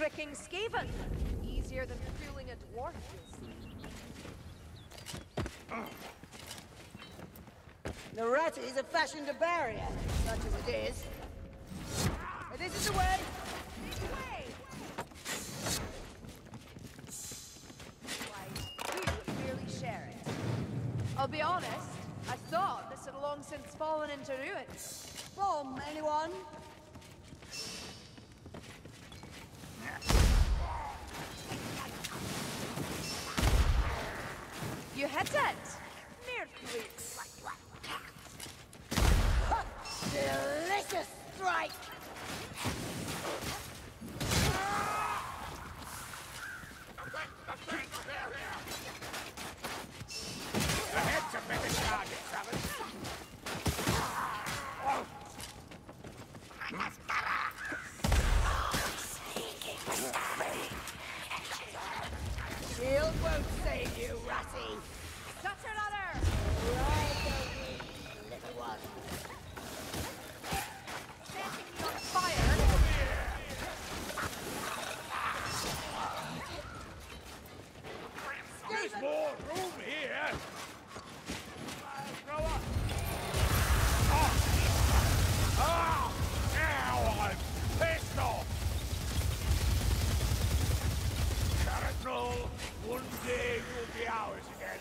Tricking Skaven. Easier than fueling a dwarf is. The Ratties have fashioned a barrier, such as it is. But this is the way. This way! Why, we would merely share it. I'll be honest, I thought this had long since fallen into ruins. Bomb, anyone? You hit it! Mere fruit. Delicious strike! The heads have been charged, Travis. Shield won't save you, Ratty! Such another! Right away, little one. Setting you on fire! There's more room here! Go up! Oh! Oh! Now I'm pissed off! Cardinal, one day you'll be ours again.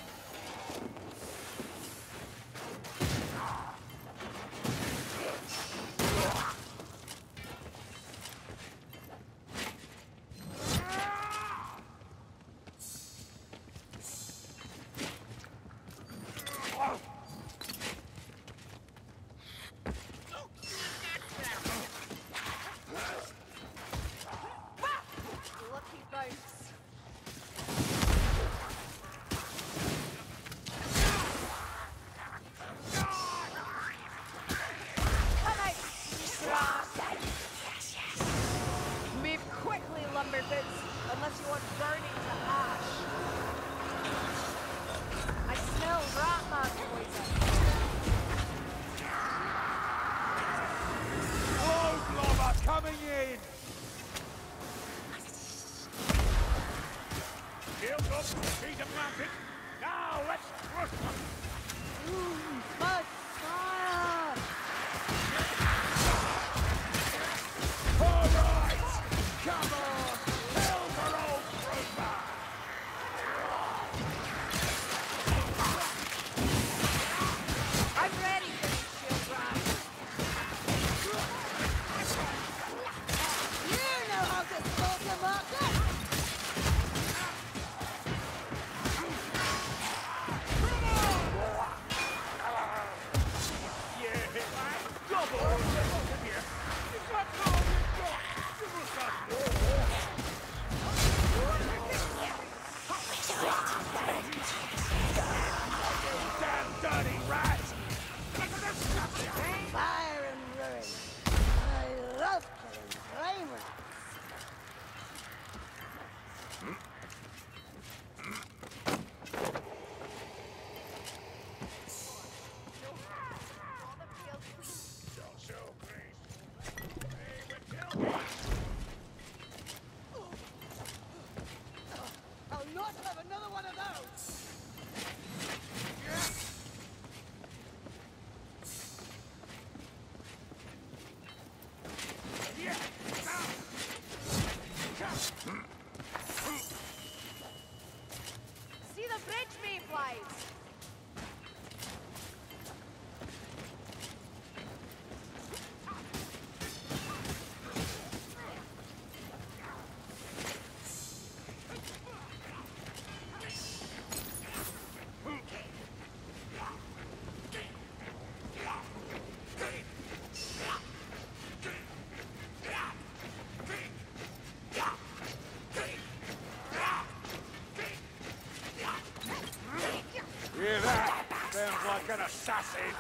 An assassin!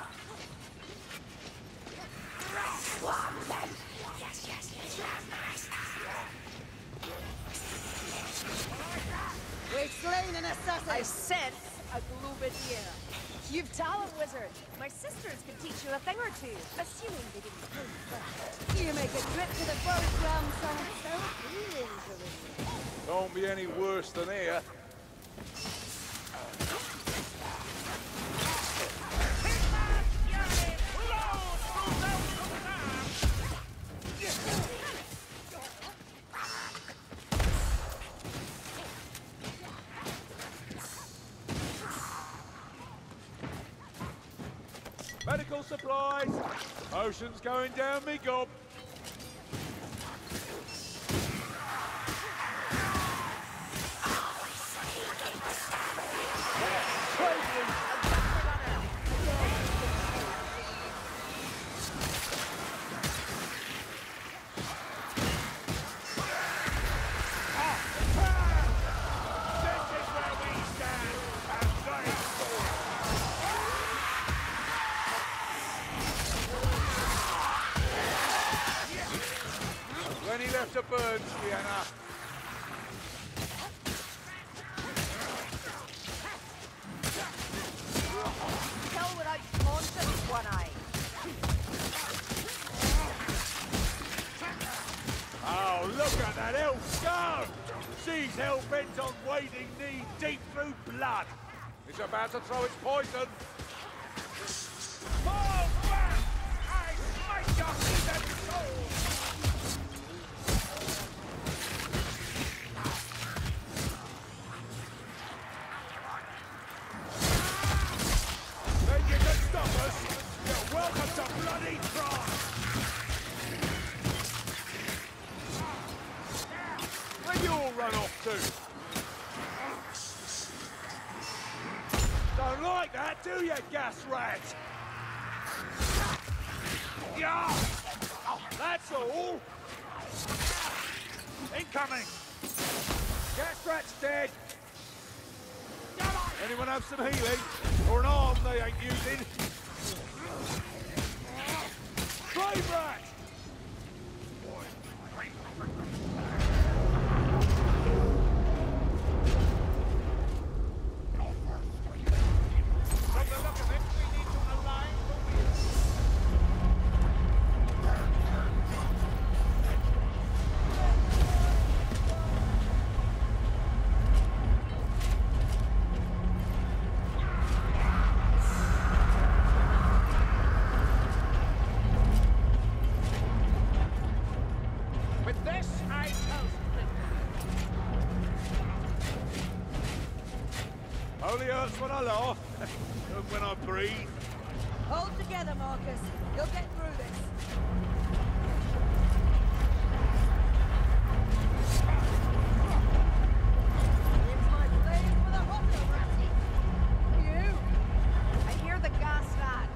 Yes, yes, yes. We've slain an assassin! I sense a globadier. You've talent, wizard. My sisters could teach you a thing or two, assuming they didn't prove that. You make a trip to the forest realm, so I'm so pleased. Don't be any worse than here. Medical supplies! Ocean's going down me gob! To burn, Vienna. Kill without nonsense, one eye. Oh, look at that elf go! She's hell bent on wading knee deep through blood. It's about to throw its poison. Oh, man! I smite your head and soul! Don't like that, do you, gas rat? Yeah, that's all. Incoming. Gas rat's dead. Anyone have some healing or an arm they ain't using? Brave rat. Only hurts when I laugh, and when I breathe. Hold together, Marcus. You'll get through this. It's my flame for the hopper, Ratty. You? I hear the gas rat.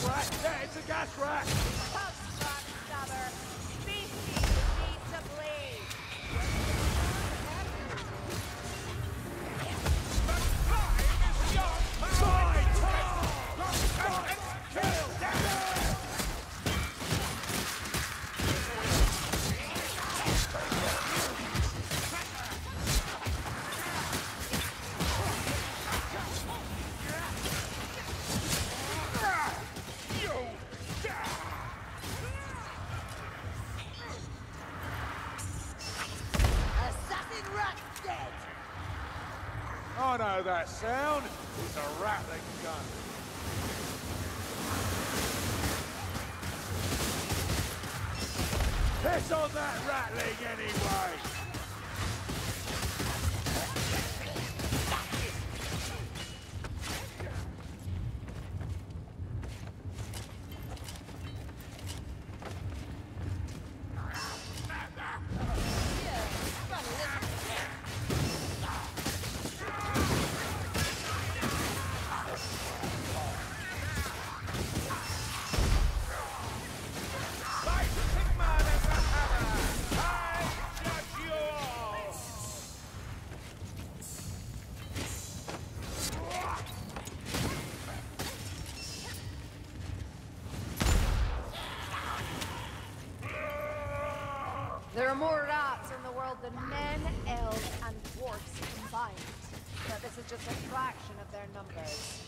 gas rack! Yeah, it's a gas rack! Come, Scott Stubber! Species need to bleed! Time is your time! Time! Kill! I know that sound. It's a rattling gun. Piss on that rattling anyway. There are more rats in the world than men, elves, and dwarfs combined. But this is just a fraction of their numbers.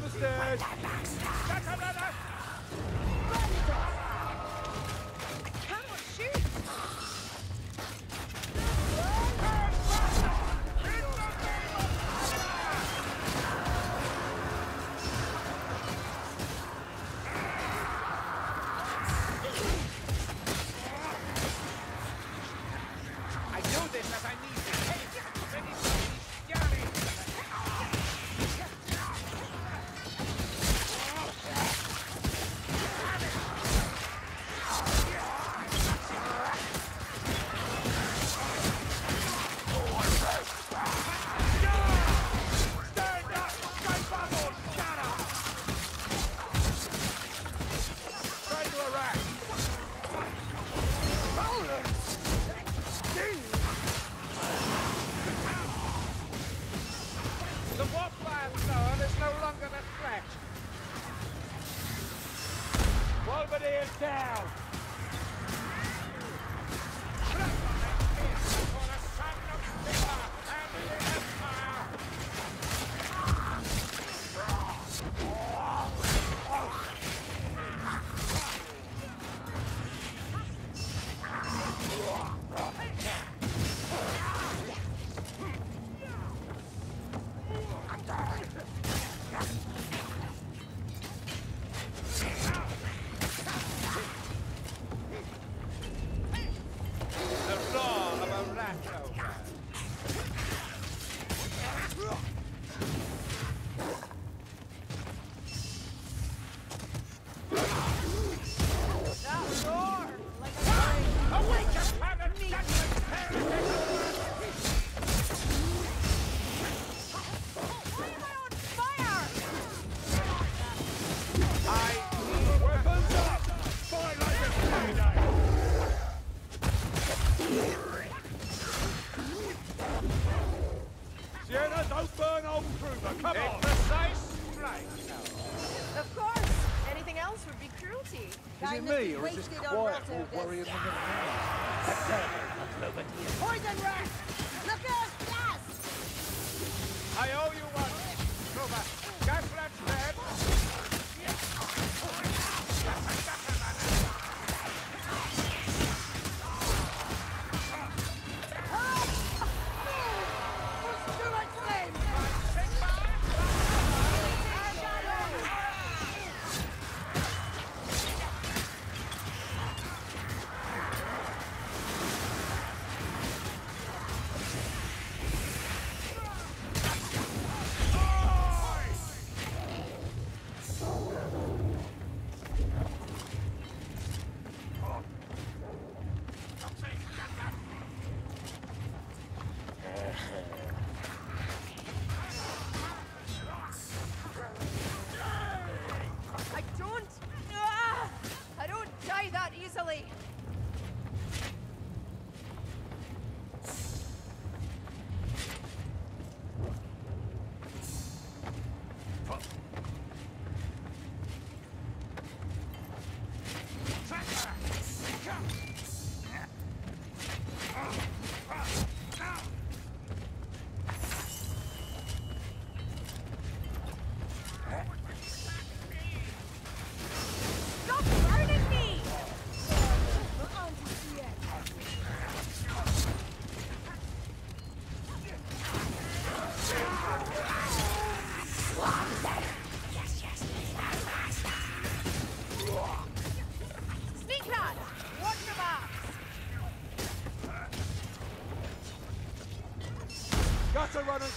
The stairs. I cannot shoot. I know this as I need to take it. I owe you one. Go back.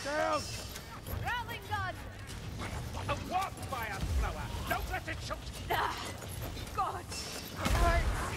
Down! Rattling gun! A warp fire flower! Don't let it shoot! Ah, God! It hurts!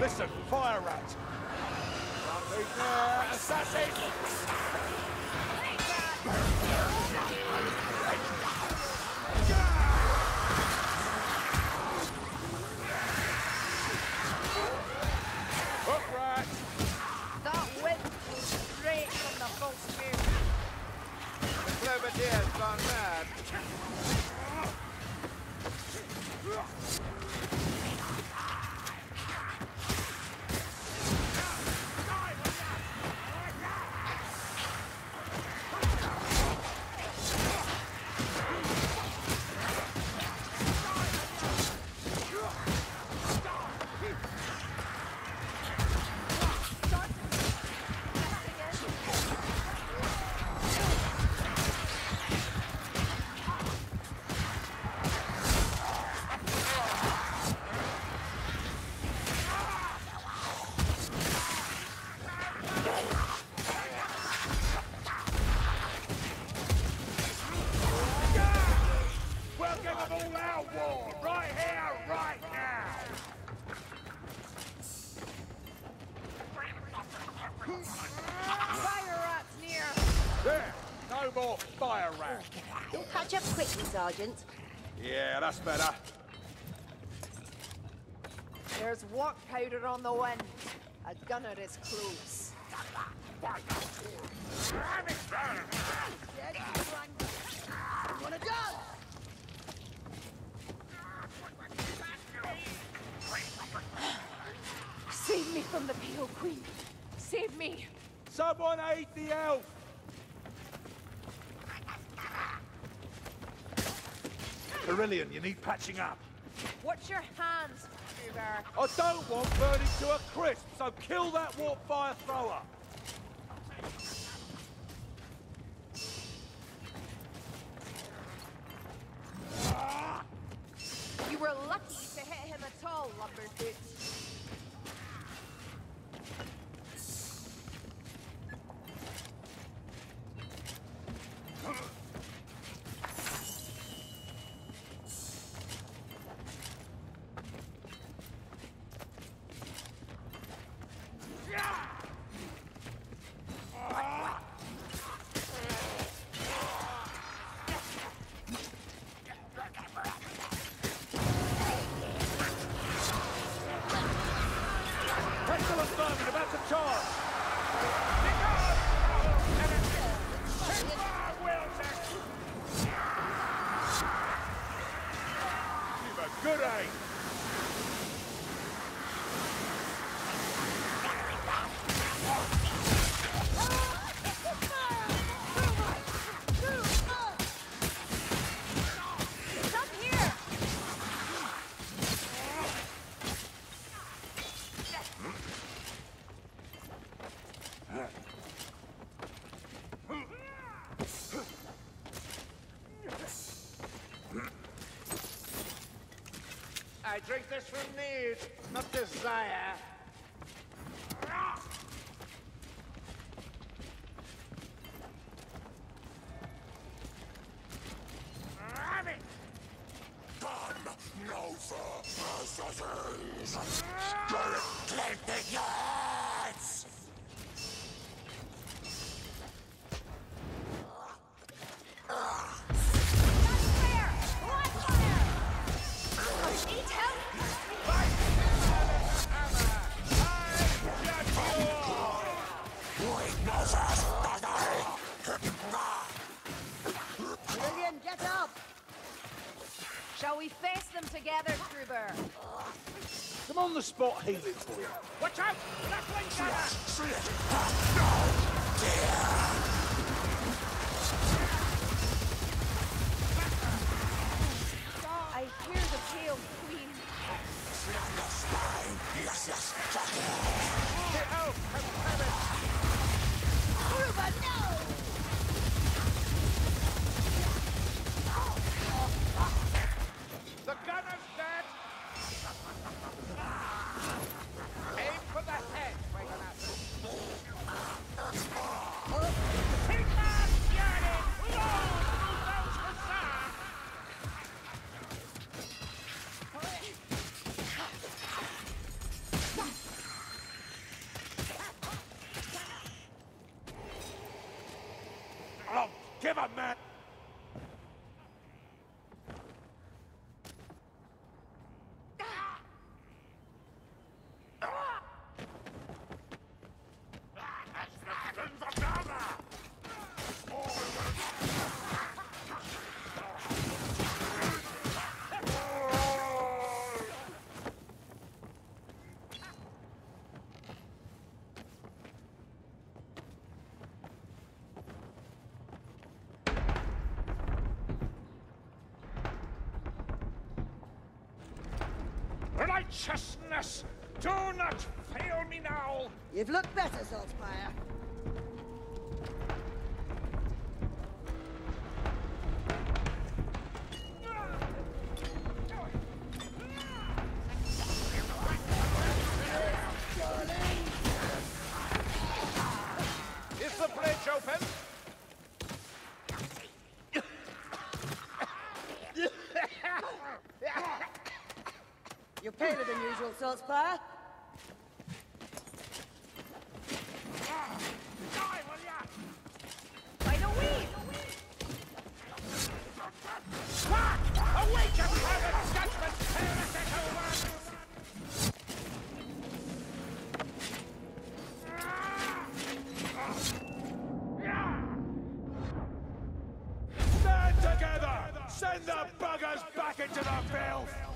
Listen, fire rat! Assassin! Hook rat! That wind was straight from the false moon. The clever deer's gone mad. Catch up quickly, Sergeant. Yeah, that's better. There's warp powder on the wind. A gunner is close. Wanna go? Save me from the Pale Queen. Save me. Someone aid the elf. Kerillian, you need patching up. Watch your hands, Uber. I don't want burning to a crisp, so kill that warp fire thrower. You were lucky to hit him at all, Lumberfoot. Good eye. I drink this from need, not desire. Rabbit! Come, no further. Spirit, claim the yards! Kerillian, get up! Shall we face them together, Kruber? Some on the spot healing for you. Watch out! That's I hear the tail queen. Yes, yes. Get out! Have it! Uruba, no! The gunner's dead! Aim for the head, Take that! Get it! Give up, man! Righteousness! Do not fail me now! You've looked better, Saltzmeyer. Is the bridge open? You're paler than usual, Saltzmeyer. Die, will ya? Find a weed! Squawk! Awake your private judgment! Tear us at over! Stand together! Send the buggers back into the filth!